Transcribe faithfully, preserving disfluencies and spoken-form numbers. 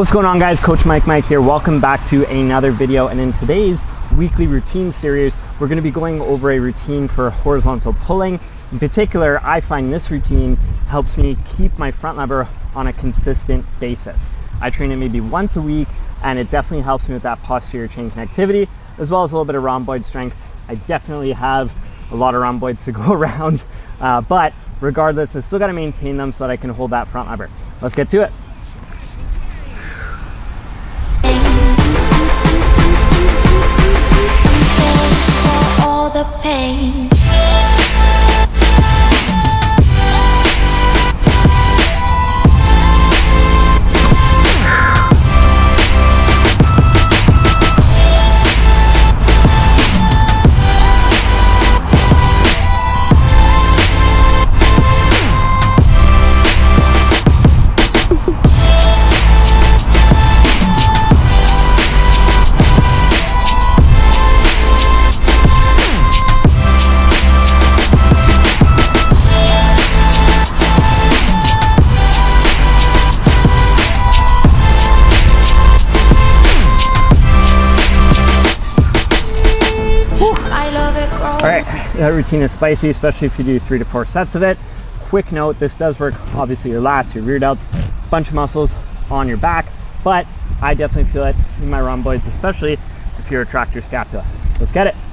What's going on, guys? Coach Mike Mike here. Welcome back to another video, and in today's weekly routine series we're going to be going over a routine for horizontal pulling. In particular, I find this routine helps me keep my front lever on a consistent basis. I train it maybe once a week, and it definitely helps me with that posterior chain connectivity as well as a little bit of rhomboid strength. I definitely have a lot of rhomboids to go around, uh, but regardless, I still got to maintain them so that I can hold that front lever. Let's get to it. The pain. That routine is spicy, especially if you do three to four sets of it. Quick note, this does work obviously your lats, your rear delts, a bunch of muscles on your back, but I definitely feel it in my rhomboids, especially if you're a tractor scapula. Let's get it.